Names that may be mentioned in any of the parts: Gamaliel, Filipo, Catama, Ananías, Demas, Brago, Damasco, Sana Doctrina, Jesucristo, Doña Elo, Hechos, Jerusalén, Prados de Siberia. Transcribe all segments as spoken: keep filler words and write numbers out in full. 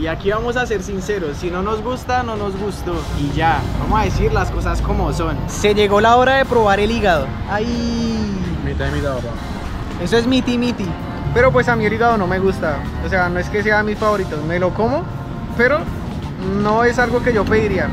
Y aquí vamos a ser sinceros, si no nos gusta, no nos gustó. Y ya, vamos a decir las cosas como son. Se llegó la hora de probar el hígado. Ay, mitad y mitad, papá. Eso es miti miti. Pero pues a mí el hígado no me gusta. O sea, no es que sea mi favorito, me lo como, pero no es algo que yo pediría.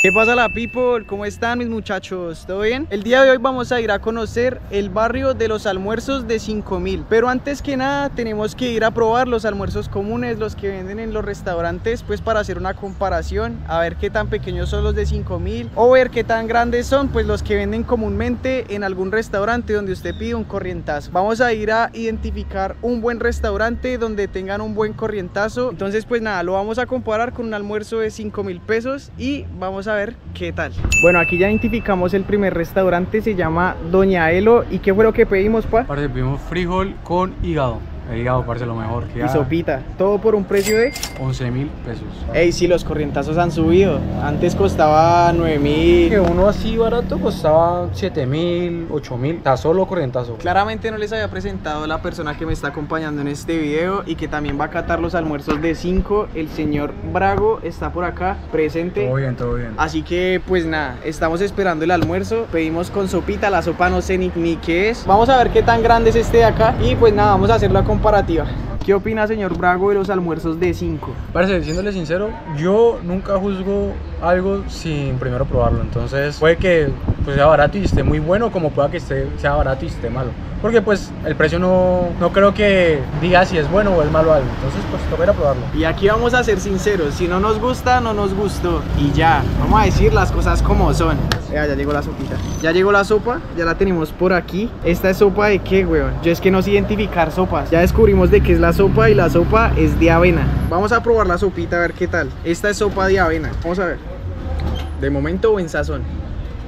¿Qué pasa, la people? ¿Cómo están, mis muchachos? ¿Todo bien? El día de hoy vamos a ir a conocer el barrio de los almuerzos de cinco mil. Pero antes que nada tenemos que ir a probar los almuerzos comunes, los que venden en los restaurantes, pues para hacer una comparación, a ver qué tan pequeños son los de cinco mil o ver qué tan grandes son pues los que venden comúnmente en algún restaurante donde usted pide un corrientazo. Vamos a ir a identificar un buen restaurante donde tengan un buen corrientazo. Entonces pues nada, lo vamos a comparar con un almuerzo de cinco mil pesos y vamos a A ver qué tal. Bueno, aquí ya identificamos el primer restaurante, se llama Doña Elo. ¿Y qué fue lo que pedimos, pa? Parce, pedimos frijol con hígado. El hígado, parce, lo mejor que... Y sopita. Todo por un precio de once mil pesos. Ey, sí, los corrientazos han subido. Antes costaba nueve mil. Que uno así barato costaba siete mil, ocho mil. Está solo corrientazo. Claramente no les había presentado la persona que me está acompañando en este video y que también va a catar los almuerzos de cinco. El señor Brago está por acá presente. Todo bien, todo bien. Así que pues nada, estamos esperando el almuerzo. Pedimos con sopita, la sopa no sé ni, ni qué es. Vamos a ver qué tan grande es este de acá. Y pues nada, vamos a hacerlo a comparativa. ¿Qué opina, señor Brago, de los almuerzos de cinco? Parece, siéndole sincero, yo nunca juzgo algo sin primero probarlo. Entonces puede que pues, sea barato y esté muy bueno, como pueda que esté, sea barato y esté malo. Porque pues el precio no, no creo que diga si es bueno o es malo algo. Entonces pues toca ir a probarlo. Y aquí vamos a ser sinceros, si no nos gusta, no nos gustó. Y ya, vamos a decir las cosas como son. Ya, ya llegó la sopita. Ya llegó la sopa, ya la tenemos por aquí. ¿Esta es sopa de qué, weón? Yo es que no sé identificar sopas. Ya descubrimos de qué es la sopa y la sopa es de avena. Vamos a probar la sopita a ver qué tal. Esta es sopa de avena. Vamos a ver. De momento, buen sazón.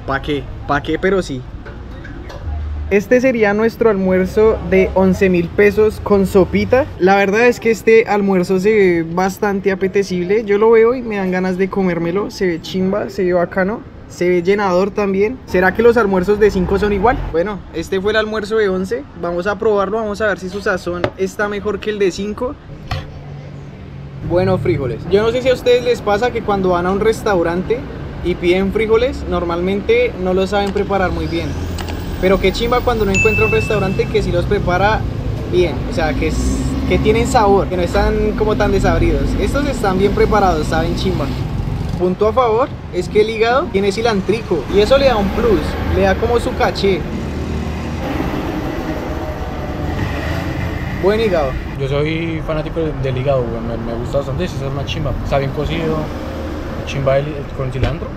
¿Pa' qué? ¿Pa' qué? Pero sí. Este sería nuestro almuerzo de once mil pesos con sopita. La verdad es que este almuerzo se ve bastante apetecible. Yo lo veo y me dan ganas de comérmelo. Se ve chimba, se ve bacano. Se ve llenador también. ¿Será que los almuerzos de cinco son igual? Bueno, este fue el almuerzo de once. Vamos a probarlo, vamos a ver si su sazón está mejor que el de cinco. Bueno, frijoles. Yo no sé si a ustedes les pasa que cuando van a un restaurante y piden frijoles, normalmente no lo saben preparar muy bien. Pero qué chimba cuando uno encuentra un restaurante que sí los prepara bien. O sea, que, es, que tienen sabor, que no están como tan desabridos. Estos están bien preparados, saben chimba. Punto a favor es que el hígado tiene cilantrico y eso le da un plus, le da como su caché. Buen hígado. Yo soy fanático del hígado, me, me gusta bastante, eso es más chimba. Está bien cocido, chimba el, el, con cilantro.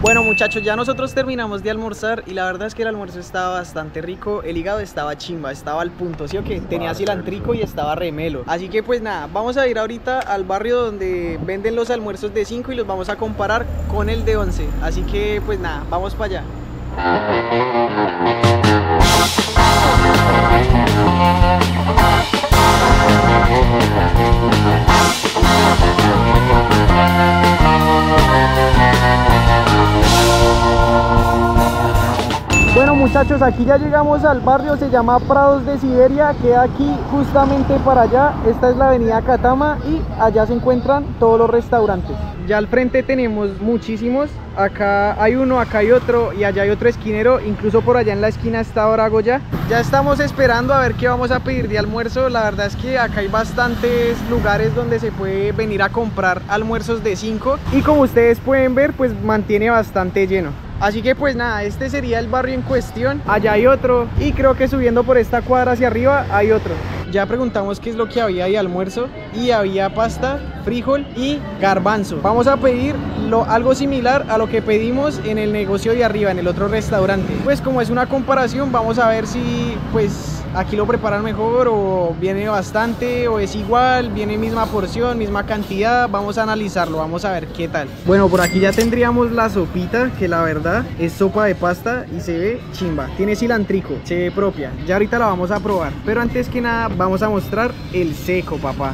Bueno, muchachos, ya nosotros terminamos de almorzar y la verdad es que el almuerzo estaba bastante rico. El hígado estaba chimba, estaba al punto, ¿sí o qué? Tenía cilantrico y estaba remelo. Así que pues nada, vamos a ir ahorita al barrio donde venden los almuerzos de cinco y los vamos a comparar con el de once. Así que pues nada, vamos para allá. Bueno, muchachos, aquí ya llegamos al barrio, se llama Prados de Siberia, queda aquí justamente para allá. Esta es la avenida Catama y allá se encuentran todos los restaurantes. Ya al frente tenemos muchísimos, acá hay uno, acá hay otro y allá hay otro esquinero, incluso por allá en la esquina está Brago ya. Ya estamos esperando a ver qué vamos a pedir de almuerzo. La verdad es que acá hay bastantes lugares donde se puede venir a comprar almuerzos de cinco y como ustedes pueden ver pues mantiene bastante lleno. Así que pues nada, este sería el barrio en cuestión. Allá hay otro y creo que subiendo por esta cuadra hacia arriba hay otro. Ya preguntamos qué es lo que había de almuerzo y había pasta, frijol y garbanzo. Vamos a pedir lo, algo similar a lo que pedimos en el negocio de arriba, en el otro restaurante. Pues como es una comparación, vamos a ver si pues aquí lo preparan mejor o viene bastante o es igual, viene misma porción, misma cantidad. Vamos a analizarlo, vamos a ver qué tal. Bueno, por aquí ya tendríamos la sopita, que la verdad es sopa de pasta y se ve chimba. Tiene cilantrico, se ve propia. Ya ahorita la vamos a probar, pero antes que nada vamos a mostrar el seco, papá.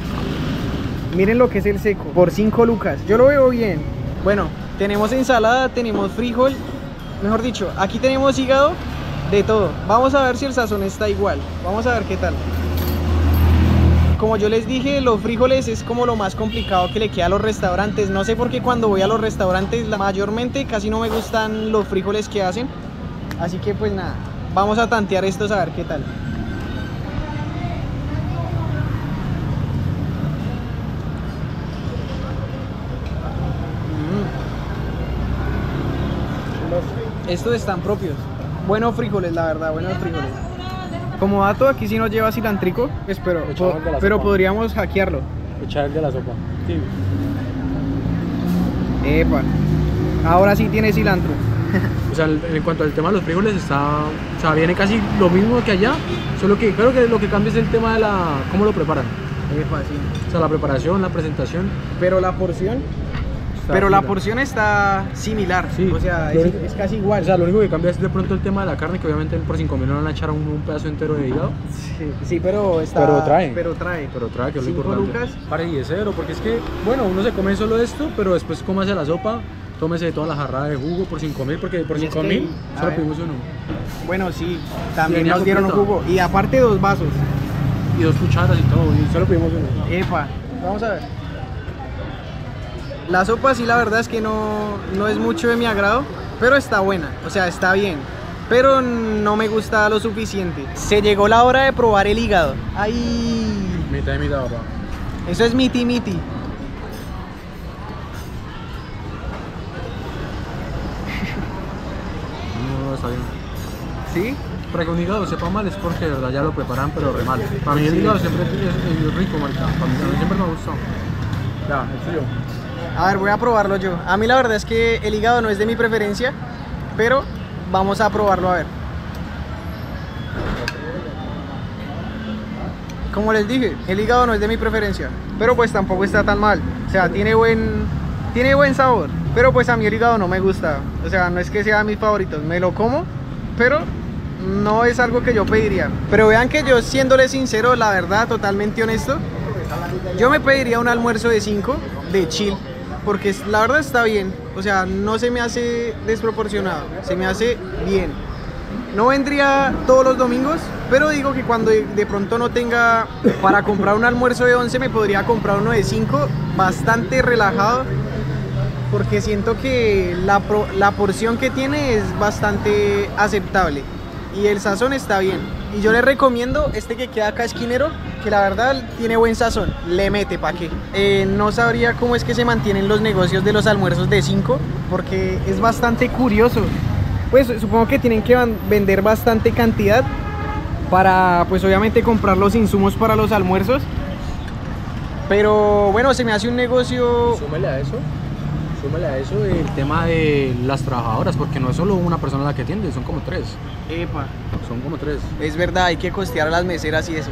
Miren lo que es el seco, por cinco lucas. Yo lo veo bien. Bueno, tenemos ensalada, tenemos frijol. Mejor dicho, aquí tenemos hígado, de todo. Vamos a ver si el sazón está igual. Vamos a ver qué tal. Como yo les dije, los frijoles es como lo más complicado que le queda a los restaurantes. No sé por qué cuando voy a los restaurantes, mayormente casi no me gustan los frijoles que hacen. Así que pues nada, vamos a tantear estos a ver qué tal. Estos están propios. Buenos frijoles, la verdad, buenos frijoles. Como dato, aquí sí nos lleva cilantrico, pues, pero, po pero podríamos hackearlo. Echar el de la sopa. Sí. Epa. Ahora sí tiene cilantro. O sea, en cuanto al tema de los frijoles, está, o sea, viene casi lo mismo que allá, solo que creo que lo que cambia es el tema de la cómo lo preparan. Epa, sí. O sea, la preparación, la presentación. Pero la porción... Pero la porción está similar, sí, o sea, es, es casi igual. O sea, lo único que cambia es de pronto el tema de la carne, que obviamente por cinco mil no van a echar un, un pedazo entero de hígado. Sí, sí, pero está... Pero trae. Pero trae. Pero trae, que es lo importante. Para y de cero, porque es que, bueno, uno se come solo esto, pero después cómase la sopa, tómese toda la jarrada de jugo por cinco mil, porque por cinco mil solo pedimos uno. Bueno, sí, también nos dieron un jugo, y aparte dos vasos. Y dos cucharas y todo, y solo pedimos uno. Epa, vamos a ver. La sopa sí, la verdad es que no, no es mucho de mi agrado, pero está buena, o sea, está bien. Pero no me gusta lo suficiente. Se llegó la hora de probar el hígado. ¡Ay! Mitad y mitad, papá. Eso es miti miti. No, está bien. ¿Sí? Para que un hígado sepa mal es porque de verdad ya lo preparan, pero re mal. Para mí el hígado siempre es rico, marica. Para mí siempre me ha gustado. Ya, el frío. A ver, voy a probarlo yo. A mí la verdad es que el hígado no es de mi preferencia, pero vamos a probarlo a ver. Como les dije, el hígado no es de mi preferencia, pero pues tampoco está tan mal. O sea, tiene buen, tiene buen sabor, pero pues a mí el hígado no me gusta. O sea, no es que sea de mis favoritos, me lo como, pero no es algo que yo pediría. Pero vean que yo, siéndole sincero, la verdad, totalmente honesto, yo me pediría un almuerzo de cinco de chill, porque la verdad está bien, o sea, no se me hace desproporcionado, se me hace bien. No vendría todos los domingos, pero digo que cuando de pronto no tenga para comprar un almuerzo de once, me podría comprar uno de cinco, bastante relajado, porque siento que la, pro, la porción que tiene es bastante aceptable y el sazón está bien. Y yo les recomiendo este que queda acá esquinero, que la verdad tiene buen sazón, le mete pa' qué. Eh, no sabría cómo es que se mantienen los negocios de los almuerzos de cinco, porque es bastante curioso. Pues supongo que tienen que vender bastante cantidad para, pues obviamente, comprar los insumos para los almuerzos. Pero bueno, se me hace un negocio... Súmale a eso, súmale a eso el tema de las trabajadoras, porque no es solo una persona la que atiende, son como tres. Epa. Son como tres. Es verdad, hay que costear a las meseras y eso.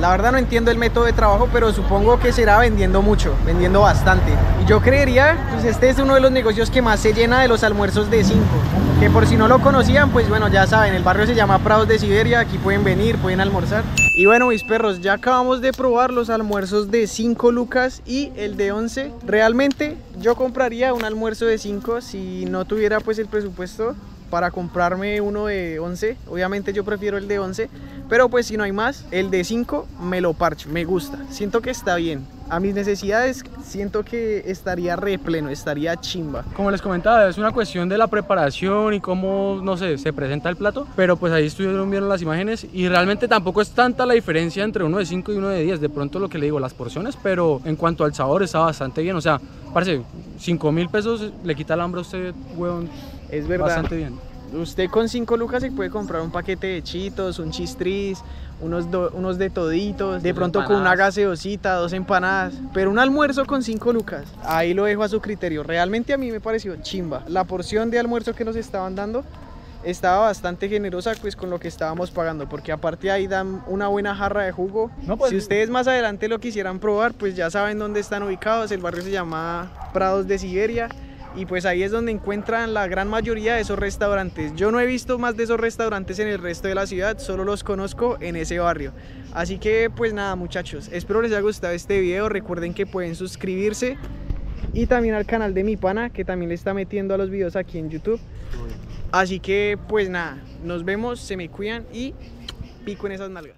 La verdad no entiendo el método de trabajo, pero supongo que será vendiendo mucho, vendiendo bastante. Y yo creería, pues este es uno de los negocios que más se llena de los almuerzos de cinco. Que por si no lo conocían, pues bueno, ya saben, el barrio se llama Prados de Siberia, aquí pueden venir, pueden almorzar. Y bueno, mis perros, ya acabamos de probar los almuerzos de cinco lucas y el de once. Realmente yo compraría un almuerzo de cinco si no tuviera pues el presupuesto para comprarme uno de once. Obviamente yo prefiero el de once, pero pues si no hay más, el de cinco me lo parcho, me gusta, siento que está bien a mis necesidades, siento que estaría re pleno, estaría chimba. Como les comentaba, es una cuestión de la preparación y cómo, no sé, se presenta el plato, pero pues ahí estuvieron viendo las imágenes y realmente tampoco es tanta la diferencia entre uno de cinco y uno de diez, de pronto lo que le digo, las porciones, pero en cuanto al sabor está bastante bien. O sea, parece cinco mil pesos le quita el hambre a usted, weón. Es verdad. Bastante bien. Usted con cinco lucas se puede comprar un paquete de chitos, un chistriz, unos, do, unos de toditos, de pronto empanadas, con una gaseosita, dos empanadas. Pero un almuerzo con cinco lucas, ahí lo dejo a su criterio. Realmente a mí me pareció chimba. La porción de almuerzo que nos estaban dando estaba bastante generosa pues con lo que estábamos pagando, porque aparte ahí dan una buena jarra de jugo. No, pues, si ustedes más adelante lo quisieran probar, pues ya saben dónde están ubicados. El barrio se llama Prados de Siberia. y pues ahí es donde encuentran la gran mayoría de esos restaurantes. Yo no he visto más de esos restaurantes en el resto de la ciudad, solo los conozco en ese barrio. Así que pues nada muchachos, espero les haya gustado este video, recuerden que pueden suscribirse y también al canal de mi pana, que también le está metiendo a los videos aquí en YouTube. Así que pues nada, nos vemos, se me cuidan y pico en esas nalgas.